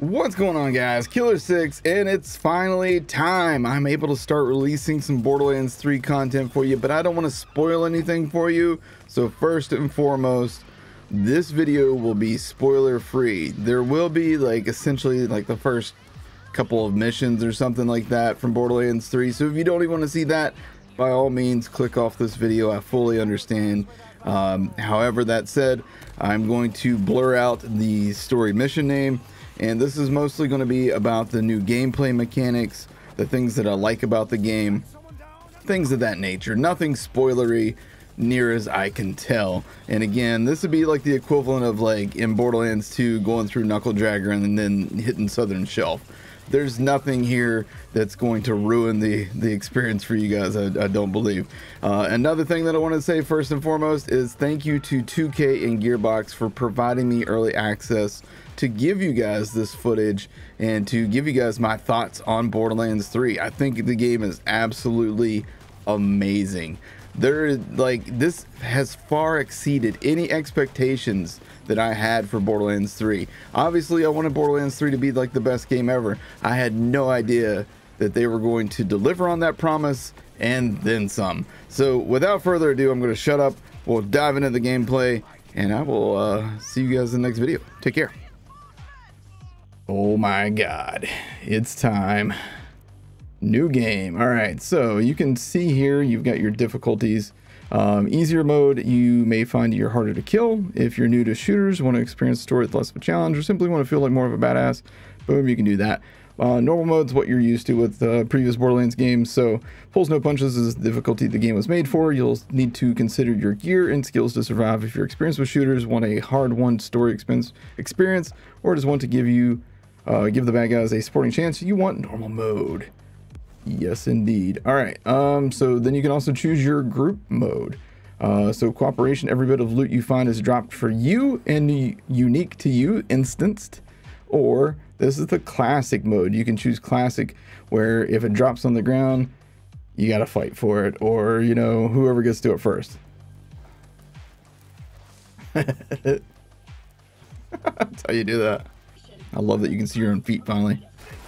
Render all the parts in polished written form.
What's going on, guys? Killer6, and it's finally time. I'm able to start releasing some Borderlands 3 content for you, but I don't want to spoil anything for you. So first and foremost, this video will be spoiler free. There will be like essentially like the first couple of missions or something like that from Borderlands 3. So if you don't even want to see that, by all means, click off this video. I fully understand. However, that said, I'm going to blur out the story mission name. And this is mostly going to be about the new gameplay mechanics, the things that I like about the game, things of that nature. Nothing spoilery, near as I can tell. And again, this would be like the equivalent of like in Borderlands 2 going through Knuckle Dragger and then hitting Southern Shelf. There's nothing here that's going to ruin the experience for you guys, I don't believe. Another thing that I want to say first and foremost is thank you to 2K and Gearbox for providing me early access to give you guys this footage and to give you guys my thoughts on Borderlands 3. I think the game is absolutely amazing. This has far exceeded any expectations that I had for Borderlands 3. Obviously, I wanted Borderlands 3 to be like the best game ever. I had no idea that they were going to deliver on that promise and then some. So without further ado, I'm going to shut up. We'll dive into the gameplay, and I will see you guys in the next video. Take care. Oh my God, it's time. New game. All right, so you can see here you've got your difficulties. Easier mode, you may find you're harder to kill. If you're new to shooters, want to experience the story with less of a challenge, or simply want to feel like more of a badass, boom, you can do that. Normal mode's what you're used to with previous Borderlands games, so pulls no punches is the difficulty the game was made for. You'll need to consider your gear and skills to survive if you're experienced with shooters, want a hard-won story experience, or just want to give the bad guys a sporting chance. You want normal mode. Yes, indeed. All right. So then you can also choose your group mode. So cooperation, every bit of loot you find is dropped for you and unique to you, instanced. Or this is the classic mode. You can choose classic, where if it drops on the ground, you got to fight for it, or, you know, whoever gets to it first. That's how you do that. I love that you can see your own feet finally.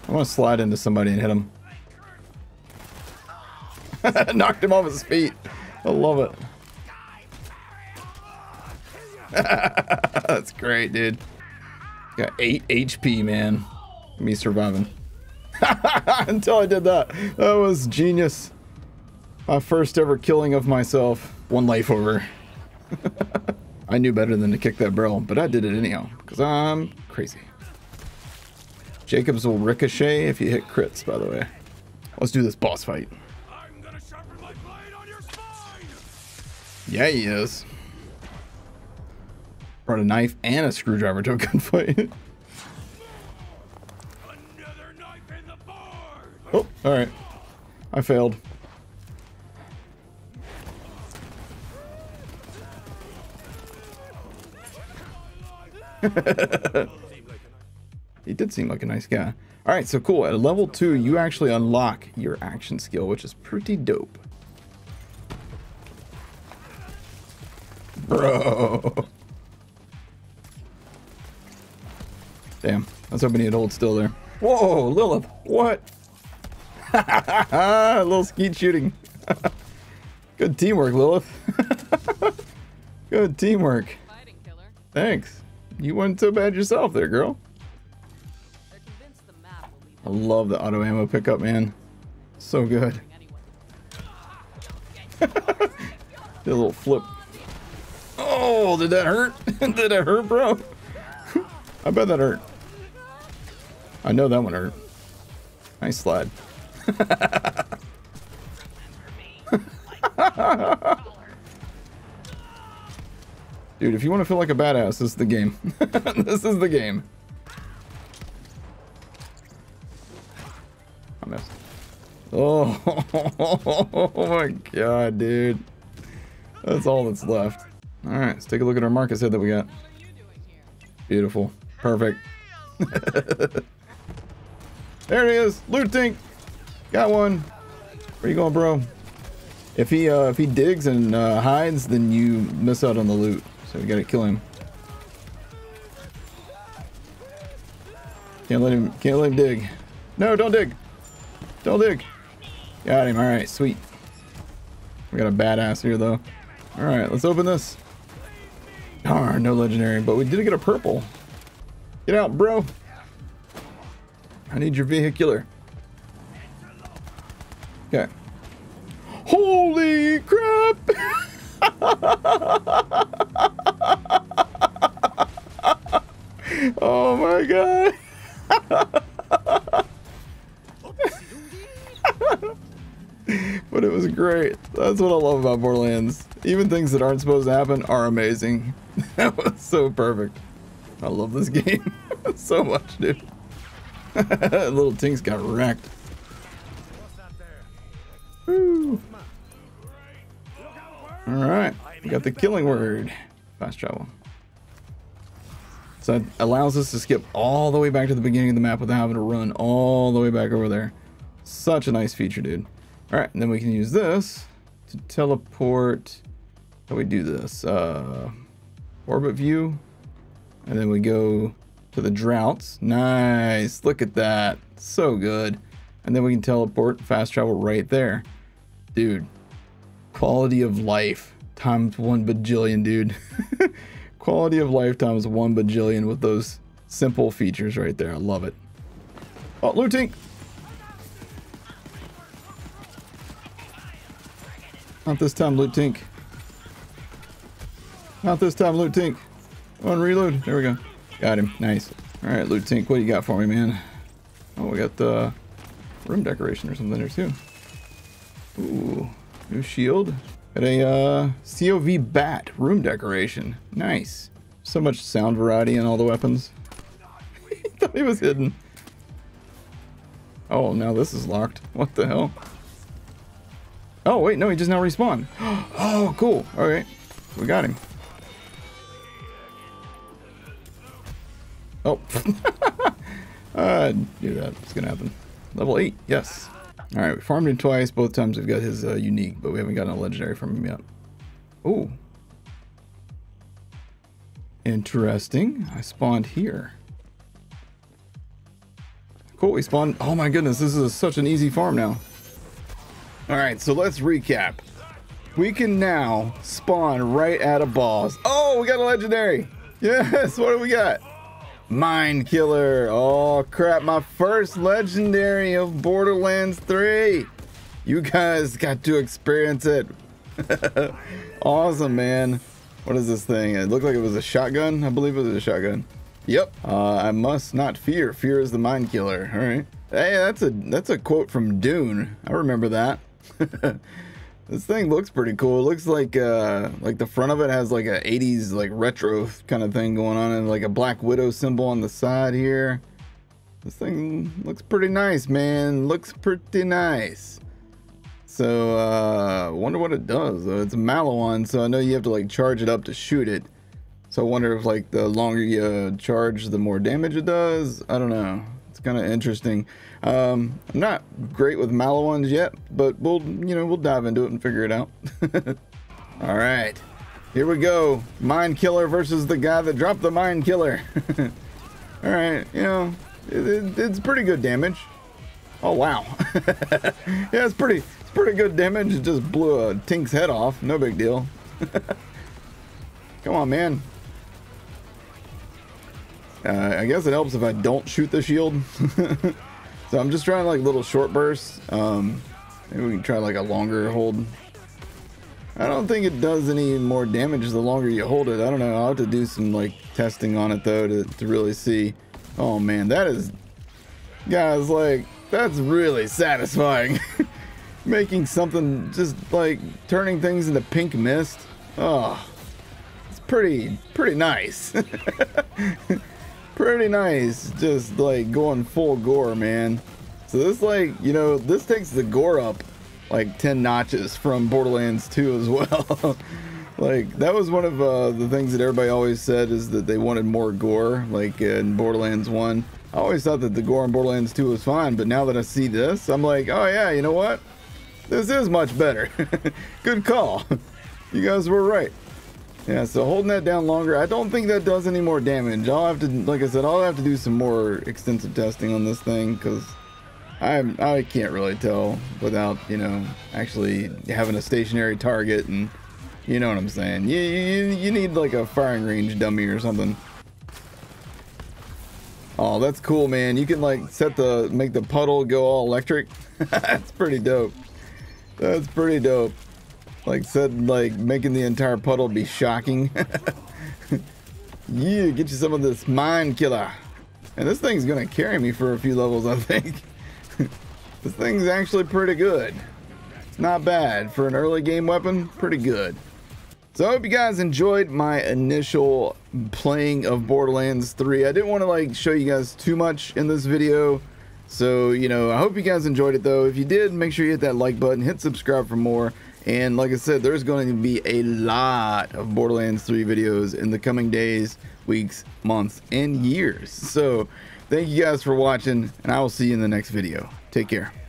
I want to slide into somebody and hit them. Knocked him off his feet. I love it. That's great, dude. Got 8 HP, man. Me surviving. Until I did that. That was genius. My first ever killing of myself. One life over. I knew better than to kick that barrel, but I did it anyhow, because I'm crazy. Jacobs will ricochet if you hit crits, by the way. Let's do this boss fight. Yeah, he is. Brought a knife and a screwdriver to a gunfight. Another knife in the board. Oh, all right. I failed. He did seem like a nice guy. All right, so cool. At level 2, you actually unlock your action skill, which is pretty dope. Bro. Damn. I was hoping he'd hold still there. Whoa, Lilith. What? A little skeet shooting. Good teamwork, Lilith. Good teamwork. Thanks. You weren't so bad yourself there, girl. I love the auto ammo pickup, man. So good. Did a little flip. Oh, did that hurt? Did it hurt, bro? I bet that hurt. I know that one hurt. Nice slide. Dude, if you want to feel like a badass, this is the game. This is the game. I missed. Oh my God, dude. That's all that's left. All right, let's take a look at our Marcus head that we got. Beautiful. Perfect. There he is. Loot Tink. Got one. Where you going, bro? If he digs and hides, then you miss out on the loot. So we got to kill him. Can't let him dig. No, don't dig. Don't dig. Got him. All right, sweet. We got a badass here though. All right, let's open this. Darn, no legendary, but we did get a purple. Get out, bro. I need your vehicular. Okay. Holy crap! Oh my god! But it was great. That's what I love about Borderlands. Even things that aren't supposed to happen are amazing. That was so perfect. I love this game so much, dude. Little Tink's got wrecked. Woo. All right, we got the killing word. Fast travel. So it allows us to skip all the way back to the beginning of the map without having to run all the way back over there. Such a nice feature, dude. All right, and then we can use this to teleport. How do we do this? Orbit view, and then we go to the droughts. Nice, look at that, so good. And then we can teleport, fast travel right there. Dude, quality of life times 1 bajillion, dude. Quality of life times 1 bajillion with those simple features right there. I love it. Oh, Loot Tink. Not this time, Loot Tink. Not this time, Loot Tink. One reload. There we go. Got him. Nice. All right, Loot Tink, what do you got for me, man? Oh, we got the room decoration or something there too. Ooh, new shield. Got a COV bat room decoration. Nice. So much sound variety in all the weapons. He thought he was hidden. Oh, now this is locked. What the hell? Oh wait, no, he just now respawned. Oh, cool. All right, we got him. Oh, dude, that's gonna happen. Level 8, yes. All right, we farmed him twice. Both times we've got his unique, but we haven't gotten a legendary from him yet. Ooh. Interesting. I spawned here. Cool, we spawned. Oh my goodness, this is such an easy farm now. All right, so let's recap. We can now spawn right at a boss. Oh, we got a legendary. Yes, what do we got? Mind Killer. Oh crap, my first legendary of Borderlands 3. You guys got to experience it. Awesome, man. What is this thing? It looked like it was a shotgun. I believe it was a shotgun. Yep. I must not fear. Fear is the Mind Killer. All right. Hey, that's a quote from Dune. I remember that. This thing looks pretty cool. It looks like the front of it has like a 80s like retro kind of thing going on, and like a Black Widow symbol on the side here. This thing looks pretty nice, man. Looks pretty nice. So wonder what it does though. It's a Maliwan, so I know you have to like charge it up to shoot it. So I wonder if like the longer you charge, the more damage it does. I don't know. Kind of interesting. I'm not great with Maliwans yet, but we'll dive into it and figure it out. All right, here we go. Mind Killer versus the guy that dropped the Mind Killer. All right, it's pretty good damage. Oh wow. Yeah, it's pretty good damage. It just blew a Tink's head off. No big deal. Come on, man. I guess it helps if I don't shoot the shield. So I'm just trying like little short bursts. Maybe we can try like a longer hold. I don't think it does any more damage the longer you hold it. I don't know. I'll have to do some like testing on it though to really see. Oh man, that is, guys, like that's really satisfying. Making something, just like turning things into pink mist. Oh, it's pretty nice. Pretty nice, just like going full gore, man. So this like, this takes the gore up like 10 notches from Borderlands 2 as well. Like that was one of the things that everybody always said is that they wanted more gore, like in Borderlands 1. I always thought that the gore in Borderlands 2 was fine, but now that I see this, I'm like, oh yeah, you know what? This is much better. Good call. You guys were right. Yeah, so holding that down longer, I don't think that does any more damage. I'll have to, like I said, I'll have to do some more extensive testing on this thing, because I can't really tell without, you know, actually having a stationary target, and you know what I'm saying. You need like a firing range dummy or something. Oh, that's cool, man. You can like make the puddle go all electric. That's pretty dope. That's pretty dope. Like said, like making the entire puddle be shocking. Yeah, get you some of this Mind Killer. And this thing's gonna carry me for a few levels, I think. This thing's actually pretty good. It's not bad for an early game weapon. Pretty good. So I hope you guys enjoyed my initial playing of Borderlands 3. I didn't want to like show you guys too much in this video. So, you know, I hope you guys enjoyed it though. If you did, make sure you hit that like button, hit subscribe for more. And like I said, there's going to be a lot of Borderlands 3 videos in the coming days, weeks, months, and years. So thank you guys for watching, and I will see you in the next video. Take care.